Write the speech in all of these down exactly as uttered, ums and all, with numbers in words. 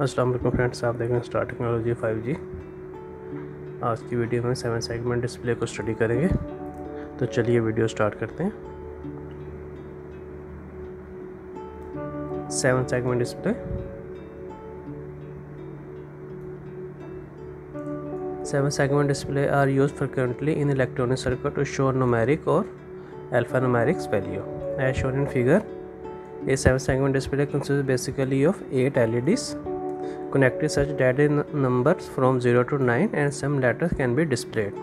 अस्सलाम वालेकुम फ्रेंड्स, आप देख रहे हैं स्टार टेक्नोलॉजी फाइव जी। आज की वीडियो में सेवन सेगमेंट डिस्प्ले को स्टडी करेंगे, तो चलिए वीडियो स्टार्ट करते हैं। Seven segment display seven segment display are use frequently in electronic circuit to show numeric और alphanumeric value as shown in figure। A seven segment display consists basically of eight L E Ds connected such that the numbers from zero to nine and some letters can be displayed।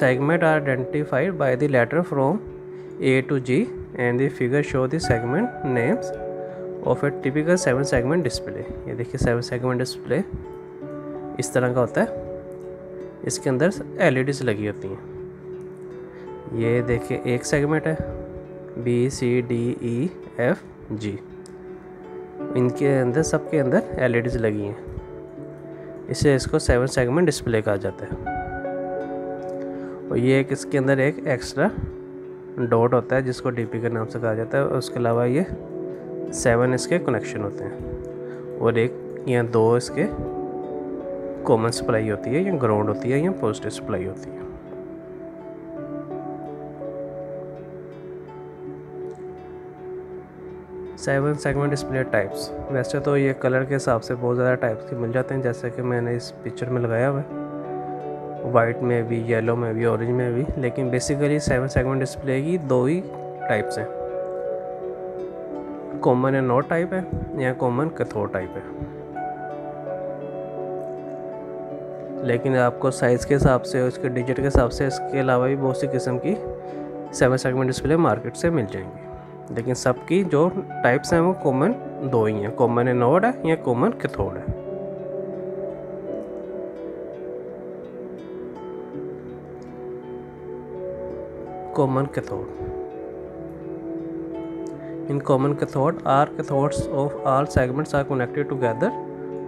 Segments are identified by the letter from A to G and the figure show the segment names of a typical seven segment display। ये देखिए seven segment display इस तरह का होता है, इसके अंदर L E Ds लगी होती हैं। ये देखिए एक सेगमेंट है B C D E F G, इनके अंदर सबके अंदर एलईडीज लगी हैं, इसे इसको सेवन सेगमेंट डिस्प्ले कहा जाता है। और ये एक इसके अंदर एक एक्स्ट्रा डॉट होता है जिसको डीपी के नाम से कहा जाता है। उसके अलावा ये सेवन इसके कनेक्शन होते हैं और एक या दो इसके कॉमन सप्लाई होती है या ग्राउंड होती है या पॉजिटिव सप्लाई होती है। सेवन सेगमेंट डिस्प्ले टाइप्स, वैसे तो ये कलर के हिसाब से बहुत ज़्यादा टाइप्स के मिल जाते हैं, जैसे कि मैंने इस पिक्चर में लगाया हुआ है, वाइट में भी, येलो में भी, ऑरेंज में भी। लेकिन बेसिकली सेवन सेगमेंट डिस्प्ले की दो ही टाइप्स हैं, कॉमन एनोड टाइप है या कॉमन कैथोड टाइप है। लेकिन आपको साइज़ के हिसाब से, उसके डिजिट के हिसाब से, इसके अलावा भी बहुत सी किस्म की सेवन सेगमेंट डिस्प्ले मार्केट से मिल जाएंगी। लेकिन सबकी जो टाइप्स हैं वो कॉमन दो ही हैं, कॉमन एनोड है या कॉमन कैथोड है। Common cathode, in common cathode are cathodes of all segments are connected together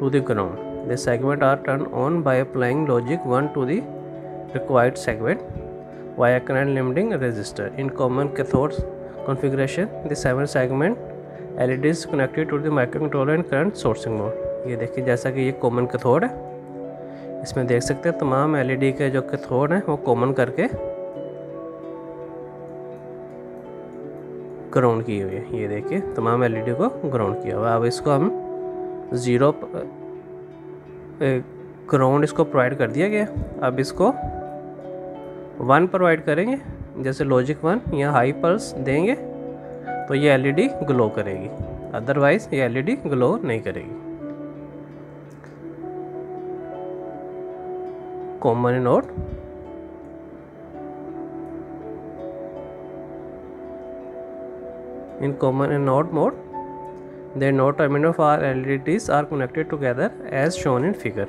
to the ground. The segment are turn on by applying logic one to the required segment via current limiting register. In common cathodes configuration the seven segment L E Ds connected to the microcontroller and current sourcing mode। ये देखिए जैसा कि ये common cathode है, इसमें देख सकते हैं तमाम L E D के जो कैथोड हैं वो कॉमन करके ग्राउंड किए हुए हैं। ये देखिए तमाम L E D को ग्राउंड किया हुआ है। अब इसको हम ज़ीरो ग्राउंड इसको प्रोवाइड कर दिया गया, अब इसको वन प्रोवाइड करेंगे, जैसे लॉजिक वन या हाई पल्स देंगे तो ये एलईडी ग्लो करेगी, अदरवाइज ये एलईडी ग्लो नहीं करेगी। Common anode, in common anode mode the anode terminal of our LEDs are connected together as shown in figure.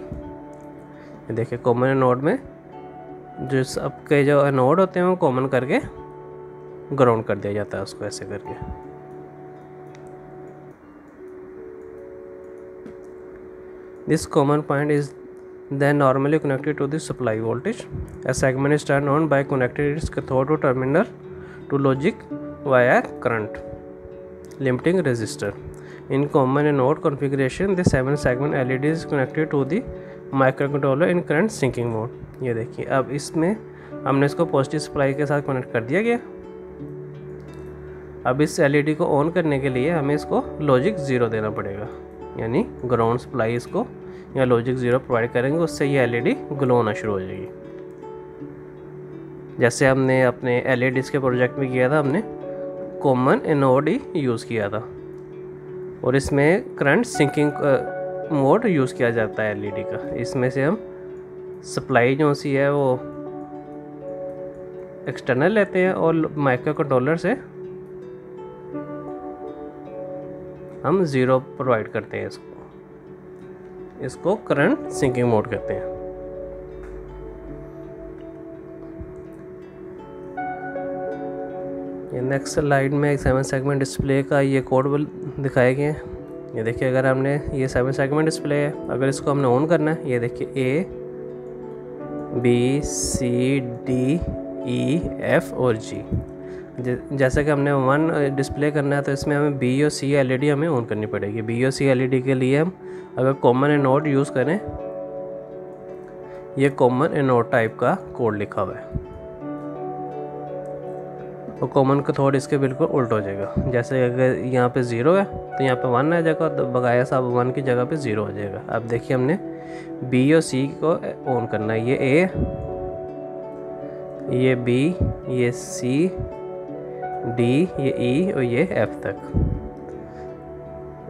देखिए कॉमन एनोड में जो सबके जो एनोड होते हैं वो कॉमन करके ग्राउंड कर दिया जाता है, उसको ऐसे करके। This common point is then normally connected to the supply voltage. A segment is turn on by connected its cathode to terminal to logic via current limiting register. In common anode configuration the seven segment LED is connected to the microcontroller in current sinking mode. ये देखिए अब इसमें हमने इसको positive supply के साथ connect कर दिया गया। अब इस एलईडी को ऑन करने के लिए हमें इसको लॉजिक ज़ीरो देना पड़ेगा, यानी ग्राउंड सप्लाई इसको या लॉजिक ज़ीरो प्रोवाइड करेंगे, उससे ये एलईडी ग्लो होना शुरू हो जाएगी। जैसे हमने अपने एलईडीज के प्रोजेक्ट में किया था, हमने कॉमन एनोड ही यूज़ किया था और इसमें करंट सिंकिंग मोड यूज़ किया जाता है एलईडी का। इसमें से हम सप्लाई जो सी है वो एक्सटर्नल लेते हैं और माइक्रो कंट्रोलर से हम ज़ीरो प्रोवाइड करते हैं, इसको इसको करंट सिंकिंग मोड कहते हैं। ये नेक्स्ट स्लाइड में एक सेवन सेगमेंट डिस्प्ले का ये कोड दिखाए गए हैं। ये देखिए अगर हमने ये सेवन सेगमेंट डिस्प्ले है, अगर इसको हमने ऑन करना है, ये देखिए A B C D E F और जी। जैसा कि हमने वन डिस्प्ले करना है तो इसमें हमें बी और सी एलईडी हमें ऑन करनी पड़ेगी। बी और सी एलईडी के लिए हम अगर कॉमन एनोड यूज़ करें, ये कॉमन एनोड टाइप का कोड लिखा हुआ है और कॉमन कैथोड इसके बिल्कुल उल्ट हो जाएगा। जैसे अगर यहाँ पे ज़ीरो है तो यहाँ पे वन आ जाएगा, तो बकाया साहब वन की जगह पे ज़ीरो हो जाएगा। अब देखिए हमने बी और सी को ऑन करना है, ये ए, ये बी, ये सी, डी, ये ई और ये एफ तक,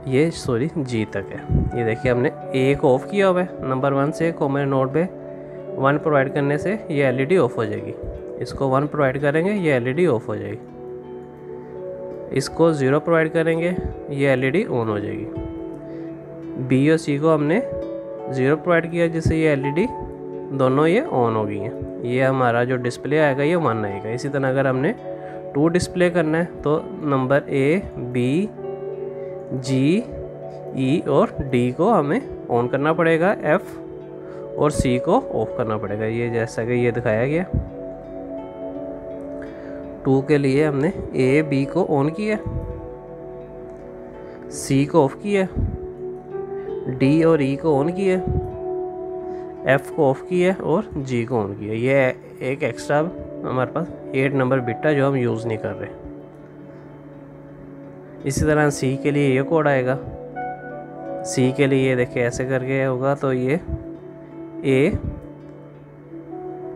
ये सॉरी जी तक है। ये देखिए हमने ए को ऑफ़ किया हुआ है, नंबर वन से कॉमन नोड पे वन प्रोवाइड करने से ये एल ई डी ऑफ हो जाएगी। इसको वन प्रोवाइड करेंगे ये एलईडी ऑफ हो जाएगी, इसको ज़ीरो प्रोवाइड करेंगे ये एलईडी ऑन हो जाएगी। बी और सी को हमने ज़ीरो प्रोवाइड किया जिससे ये एलईडी दोनों ये ऑन हो गई हैं, ये हमारा जो डिस्प्ले आएगा ये वन आएगा। इसी तरह अगर हमने टू डिस्प्ले करना है तो नंबर ए, बी, जी, ई और डी को हमें ऑन करना पड़ेगा, एफ और सी को ऑफ करना पड़ेगा, ये जैसा कि ये दिखाया गया। टू के लिए हमने ए, बी को ऑन किया, सी को ऑफ किया, डी और ई को ऑन किया, एफ को ऑफ किया और जी को ऑन किया। ये एक एक्स्ट्रा हमारे पास एट नंबर बिट है जो हम यूज़ नहीं कर रहे। इसी तरह सी के लिए ये कोड आएगा, सी के लिए ये देखिए ऐसे करके होगा, तो ये ए,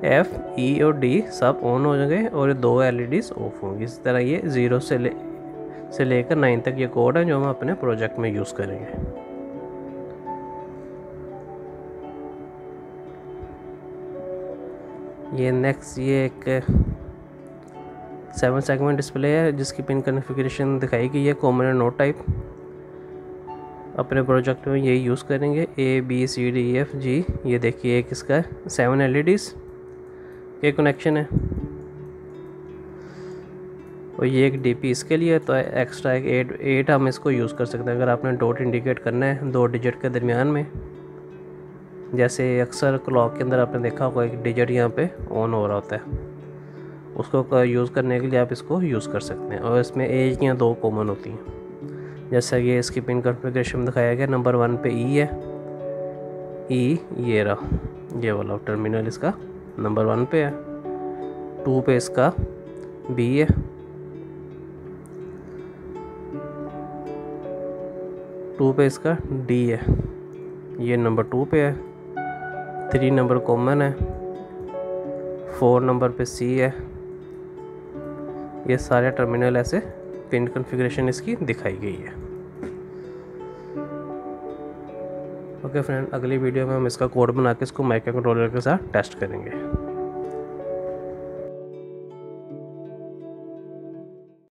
एफ, ई e और डी सब ऑन हो जाएंगे और दो एलईडीज़ ऑफ होंगी। इस तरह ये ज़ीरो से ले से लेकर नाइन तक ये कोड है जो हम अपने प्रोजेक्ट में यूज़ करेंगे। ये नेक्स्ट ये एक सेवन सेगमेंट डिस्प्ले है जिसकी पिन कॉन्फ़िगरेशन दिखाई गई है, कॉमन नोड टाइप। अपने प्रोजेक्ट में यही यूज़ करेंगे, A, B, C, D, F, G. ये देखिए एक इसका सेवन एलईडीज़ के कनेक्शन है और ये एक डीपी इसके लिए, तो एक्स्ट्रा एक एट एट हम इसको यूज़ कर सकते हैं अगर आपने डॉट इंडिकेट करना है दो डिजिट के दरमियान में। जैसे अक्सर क्लॉक के अंदर आपने देखा होगा एक डिजिट यहाँ पे ऑन हो रहा होता है, उसको यूज़ करने के लिए आप इसको यूज़ कर सकते हैं। और इसमें एक या दो कॉमन होती हैं, जैसा कि इसकी पिन कॉन्फ़िगरेशन में दिखाया गया। नंबर वन पे ई है, ई ये रहा, ये वाला टर्मिनल इसका नंबर वन पे है। टू पे इसका बी है, टू पे इसका डी है, ये नंबर टू पे है। थ्री नंबर कॉमन है, फोर नंबर पे सी है। ये सारे टर्मिनल ऐसे पिन कॉन्फ़िगरेशन इसकी दिखाई गई है। ओके फ्रेंड, अगली वीडियो में हम इसका कोड बना के इसको माइक्रो कंट्रोलर के साथ टेस्ट करेंगे।